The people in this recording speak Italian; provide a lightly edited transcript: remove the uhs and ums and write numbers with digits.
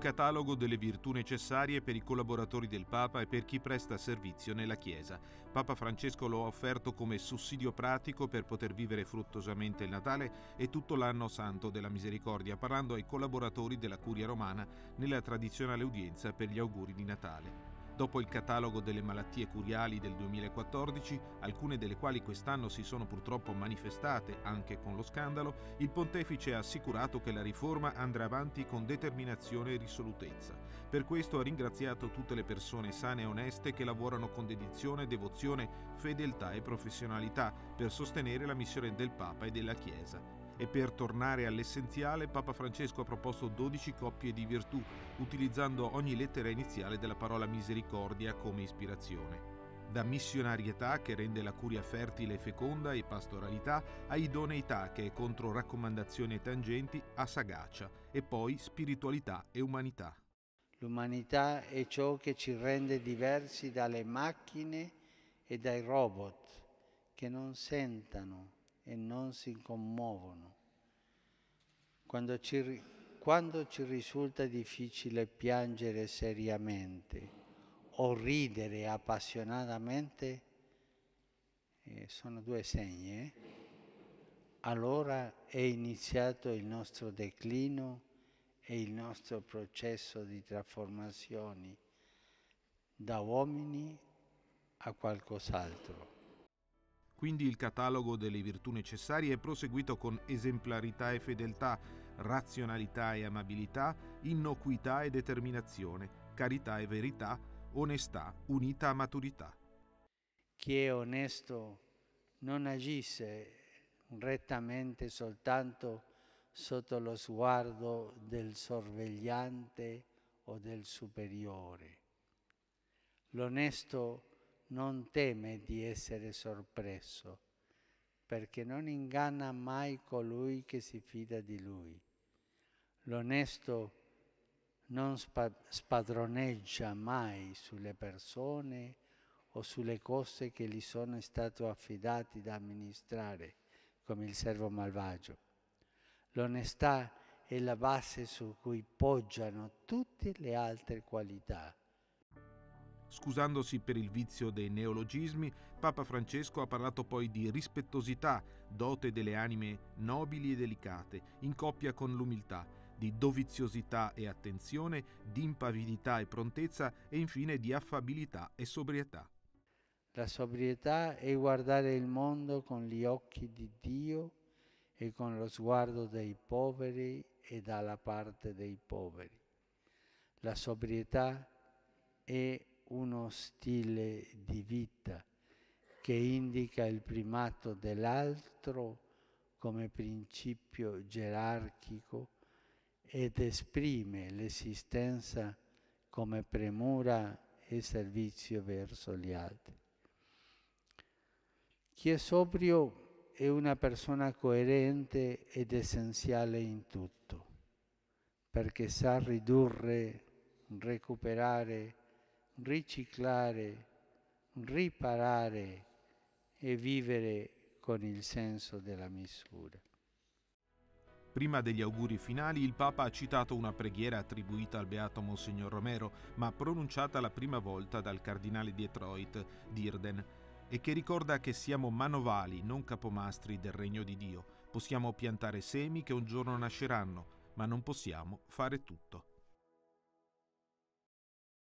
un catalogo delle virtù necessarie per i collaboratori del Papa e per chi presta servizio nella Chiesa. Papa Francesco lo ha offerto come sussidio pratico per poter vivere fruttuosamente il Natale e tutto l'anno santo della misericordia, parlando ai collaboratori della Curia Romana nella tradizionale udienza per gli auguri di Natale. Dopo il catalogo delle malattie curiali del 2014, alcune delle quali quest'anno si sono purtroppo manifestate anche con lo scandalo, il pontefice ha assicurato che la riforma andrà avanti con determinazione e risolutezza. Per questo ha ringraziato tutte le persone sane e oneste che lavorano con dedizione, devozione, fedeltà e professionalità per sostenere la missione del Papa e della Chiesa. E per tornare all'essenziale, Papa Francesco ha proposto 12 coppie di virtù, utilizzando ogni lettera iniziale della parola misericordia come ispirazione. Da missionarietà, che rende la curia fertile e feconda, e pastoralità, a idoneità, che è contro raccomandazioni e tangenti, a sagacia, e poi spiritualità e umanità. L'umanità è ciò che ci rende diversi dalle macchine e dai robot, che non sentono e non si commuovono. Quando ci risulta difficile piangere seriamente o ridere appassionatamente, sono due segni, allora è iniziato il nostro declino e il nostro processo di trasformazioni da uomini a qualcos'altro. Quindi il catalogo delle virtù necessarie è proseguito con esemplarità e fedeltà, razionalità e amabilità, innocuità e determinazione, carità e verità, onestà unita a maturità. Chi è onesto non agisce rettamente soltanto sotto lo sguardo del sorvegliante o del superiore. L'onesto non teme di essere sorpreso, perché non inganna mai colui che si fida di lui. L'onesto non spadroneggia mai sulle persone o sulle cose che gli sono state affidate da amministrare, come il servo malvagio. L'onestà è la base su cui poggiano tutte le altre qualità. Scusandosi per il vizio dei neologismi, Papa Francesco ha parlato poi di rispettosità, dote delle anime nobili e delicate, in coppia con l'umiltà, di doviziosità e attenzione, di impavidità e prontezza e infine di affabilità e sobrietà. La sobrietà è guardare il mondo con gli occhi di Dio e con lo sguardo dei poveri e dalla parte dei poveri. La sobrietà è uno stile di vita che indica il primato dell'altro come principio gerarchico ed esprime l'esistenza come premura e servizio verso gli altri. Chi è sobrio è una persona coerente ed essenziale in tutto, perché sa ridurre, recuperare, riciclare, riparare e vivere con il senso della misura. Prima degli auguri finali, il Papa ha citato una preghiera attribuita al Beato Monsignor Romero, ma pronunciata la prima volta dal Cardinale di Detroit, Dirden, e che ricorda che siamo manovali, non capomastri del Regno di Dio. Possiamo piantare semi che un giorno nasceranno, ma non possiamo fare tutto.